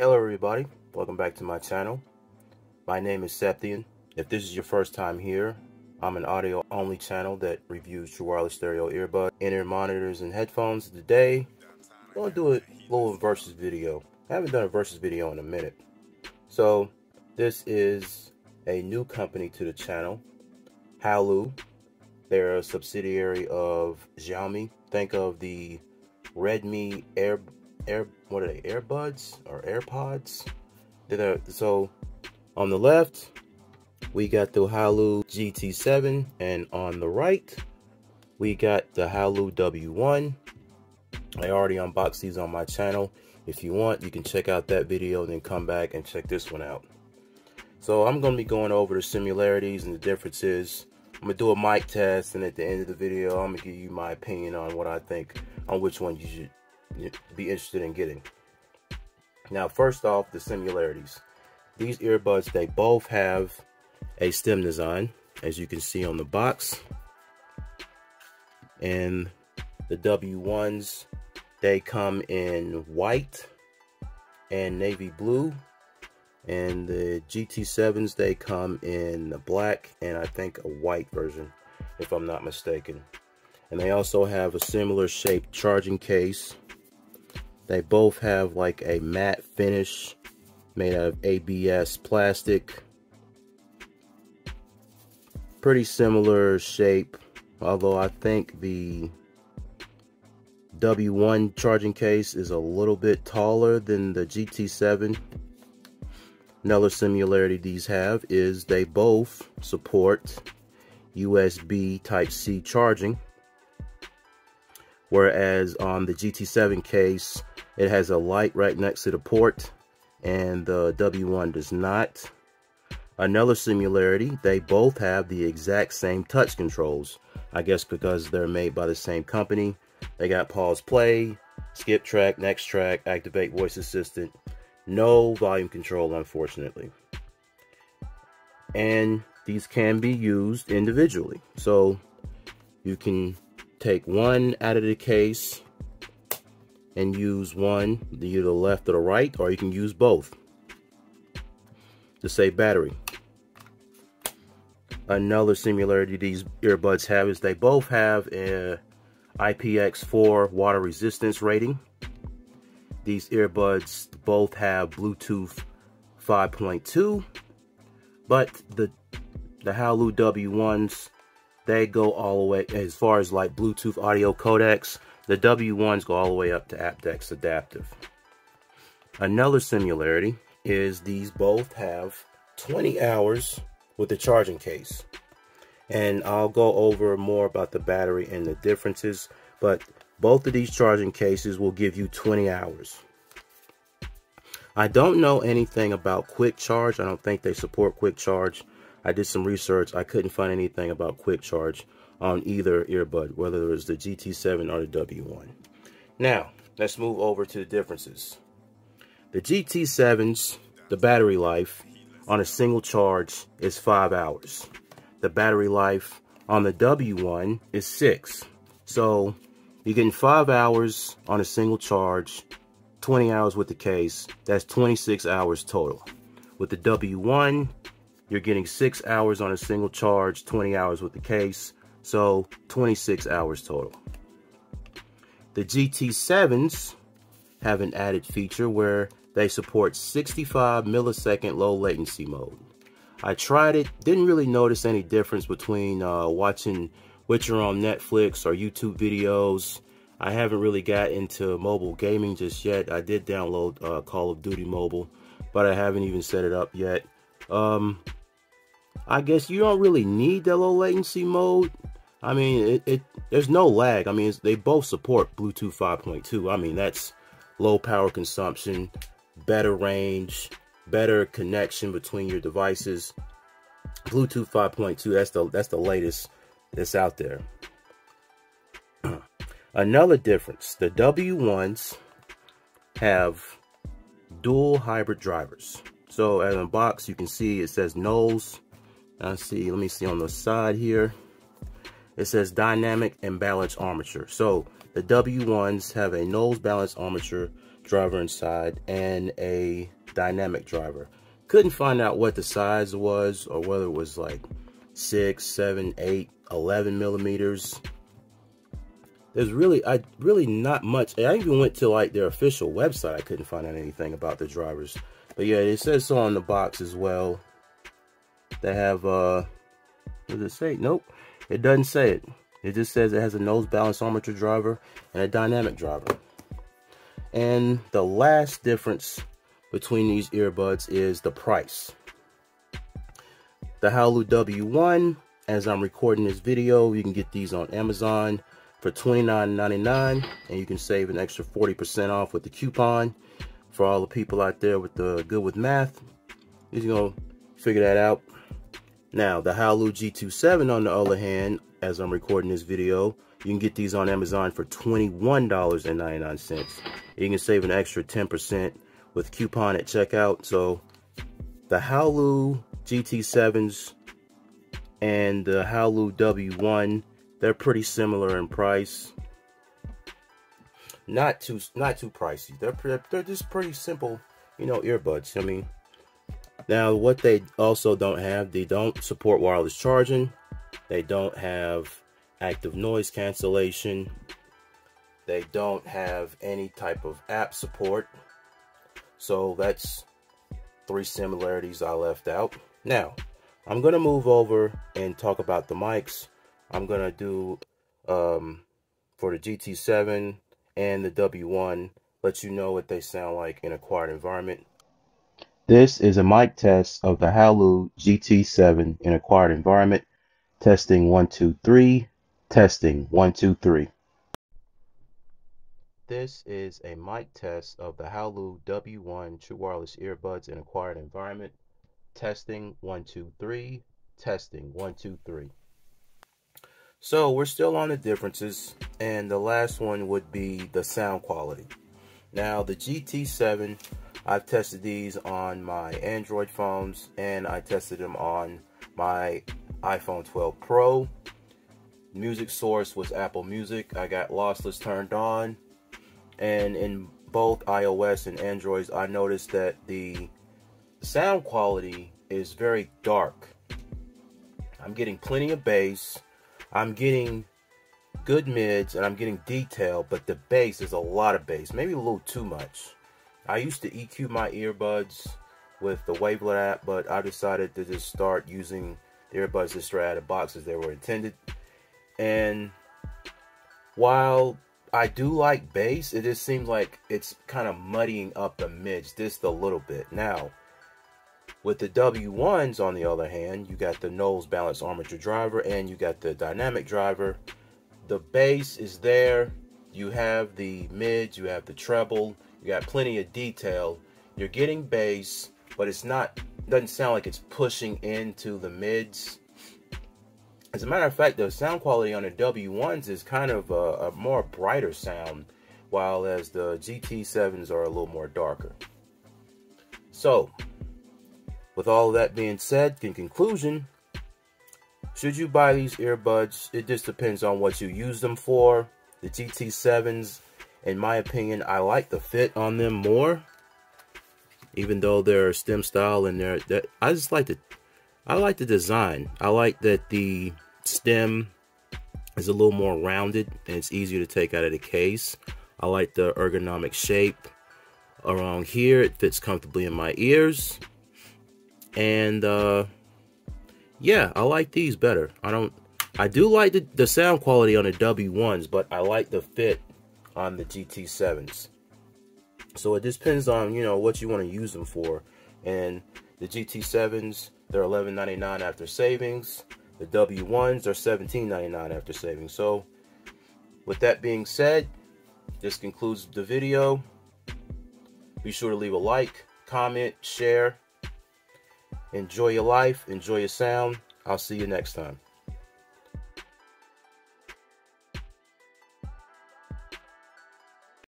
Hello everybody, welcome back to my channel. My name is Septian. If this is your first time here, I'm an audio only channel that reviews true wireless stereo earbuds, in-ear monitors and headphones. Today I'm gonna do a little versus video. I haven't done a versus video in a minute. So this is a new company to the channel, Haylou. They're a subsidiary of Xiaomi. Think of the Redmi AirPods or AirPods. So on the left we got the Haylou GT7, and on the right we got the Haylou W1. I already unboxed these on my channel. If you want, you can check out that video, then come back and check this one out. So I'm going to be going over the similarities and the differences. I'm going to do a mic test, and at the end of the video I'm going to give you my opinion on what I think on which one you should be interested in getting. Now, first off, the similarities. These earbuds, they both have a stem design, as you can see on the box, and the W1s, they come in white and navy blue, and the GT7s, they come in black and I think a white version, if I'm not mistaken. And they also have a similar shaped charging case. They both have like a matte finish made out of ABS plastic. Pretty similar shape, although I think the W1 charging case is a little bit taller than the GT7. Another similarity these have is they both support USB Type-C charging, whereas on the GT7 case it has a light right next to the port and the W1 does not. Another similarity, they both have the exact same touch controls. I guess because they're made by the same company. They got pause play, skip track, next track, activate voice assistant, no volume control unfortunately. And these can be used individually. So you can take one out of the case and use one, either the left or the right, or you can use both to save battery. Another similarity these earbuds have is they both have an IPX4 water resistance rating. These earbuds both have Bluetooth 5.2, but the Haylou W1s, they go all the way as far as like Bluetooth audio codecs. The W1s go all the way up to AptX adaptive. Another similarity is these both have 20 hours with the charging case. And I'll go over more about the battery and the differences, but both of these charging cases will give you 20 hours. I don't know anything about quick charge. I don't think they support quick charge. I did some research. I couldn't find anything about quick charge on either earbud, whether it was the GT7 or the W1. Now, let's move over to the differences. The GT7's, the battery life on a single charge is 5 hours. The battery life on the W1 is 6. So you're getting 5 hours on a single charge, 20 hours with the case. That's 26 hours total. With the W1, you're getting 6 hours on a single charge, 20 hours with the case, so 26 hours total. The GT7s have an added feature where they support 65 millisecond low latency mode. I tried it, didn't really notice any difference between watching Witcher on Netflix or YouTube videos. I haven't really got into mobile gaming just yet. I did download Call of Duty Mobile, but I haven't even set it up yet. I guess you don't really need that low latency mode. I mean, there's no lag. I mean, they both support Bluetooth 5.2. I mean, that's low power consumption, better range, better connection between your devices. Bluetooth 5.2, that's the latest that's out there. Another difference, the W1s have dual hybrid drivers. So as in the box, you can see it says Knowles. Let me see on the side here. It says dynamic and balanced armature. So the W1s have a Knowles balanced armature driver inside and a dynamic driver. Couldn't find out what the size was or whether it was like 6, 7, 8, 11 millimeters. There's really, not much. I even went to like their official website. I couldn't find out anything about the drivers. But yeah, it says so on the box as well. They have, does it say? Nope, it doesn't say it. It just says it has a Knowles balanced armature driver and a dynamic driver. And the last difference between these earbuds is the price. The Haylou W1, as I'm recording this video, you can get these on Amazon for $29.99, and you can save an extra 40% off with the coupon. For all the people out there with the good with math, you're gonna figure that out. Now, the Haylou GT7, on the other hand, as I'm recording this video, you can get these on Amazon for $21.99. You can save an extra 10% with coupon at checkout. So the Haylou GT7s and the Haylou W1, they're pretty similar in price. Not too pricey. They're just pretty simple, you know, earbuds. I mean, now what they also don't have, they don't support wireless charging. They don't have active noise cancellation. They don't have any type of app support. So that's three similarities I left out. Now, I'm gonna move over and talk about the mics. I'm gonna do for the GT7 and the W1, let you know what they sound like in a quiet environment. This is a mic test of the Haylou GT7 in a quiet environment. Testing 1 2 3. Testing 1 2 3. This is a mic test of the Haylou W1 True Wireless Earbuds in a quiet environment. Testing 1 2 3. Testing 1 2 3. So we're still on the differences, and the last one would be the sound quality. Now the GT7, I've tested these on my Android phones, and I tested them on my iPhone 12 Pro. Music source was Apple Music. I got lossless turned on, and in both iOS and Androids, I noticed that the sound quality is very dark. I'm getting plenty of bass, I'm getting good mids, and I'm getting detail, but the bass is a lot of bass, maybe a little too much. I used to EQ my earbuds with the Wavelet app, but I decided to just start using the earbuds just straight out of the box as they were intended. And while I do like bass, it just seems like it's kind of muddying up the mids just a little bit. Now, with the W1s, on the other hand, you got the Knowles balanced armature driver and you got the dynamic driver. The bass is there, you have the mids, you have the treble, you got plenty of detail. You're getting bass, but it's not, doesn't sound like it's pushing into the mids. As a matter of fact, the sound quality on the W1s is kind of a more brighter sound, while as the GT7s are a little more darker. So with all of that being said, in conclusion, should you buy these earbuds? It just depends on what you use them for. The GT7s, in my opinion, I like the fit on them more, even though they're stem style and they're that. I just like the, I like the design. I like that the stem is a little more rounded and it's easier to take out of the case. I like the ergonomic shape around here. It fits comfortably in my ears. And yeah, I like these better. I do like the sound quality on the W1s, but I like the fit on the GT7s. So it just depends on, you know, what you want to use them for. And the GT7s, they're $11.99 after savings. The W1s are $17.99 after savings. So with that being said, this concludes the video. Be sure to leave a like, comment, share. Enjoy your life. Enjoy your sound. I'll see you next time.